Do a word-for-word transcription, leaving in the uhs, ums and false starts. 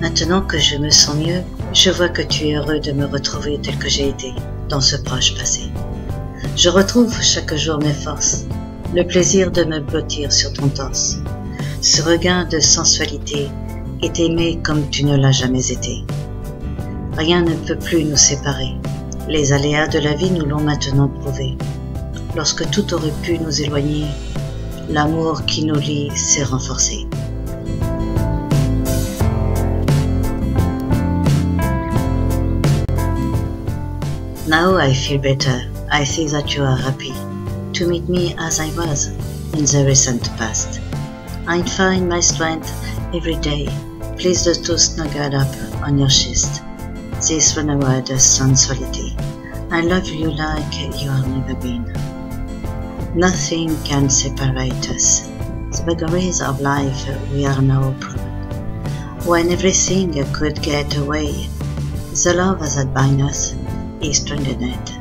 Maintenant que je me sens mieux, je vois que tu es heureux de me retrouver tel que j'ai été dans ce proche passé. Je retrouve chaque jour mes forces, le plaisir de me blottir sur ton torse, ce regain de sensualité et t'aimer comme tu ne l'as jamais été. Rien ne peut plus nous séparer, les aléas de la vie nous l'ont maintenant prouvé. Lorsque tout aurait pu nous éloigner, l'amour qui nous lie s'est renforcé. Now I feel better. I see that you are happy to meet me as I was in the recent past. I find my strength every day. Please to snuggle up on your chest. This renewed sensuality. I love you like you have never been. Nothing can separate us. The vagaries of life we are now proven. When everything could get away, the love that binds us is strengthened.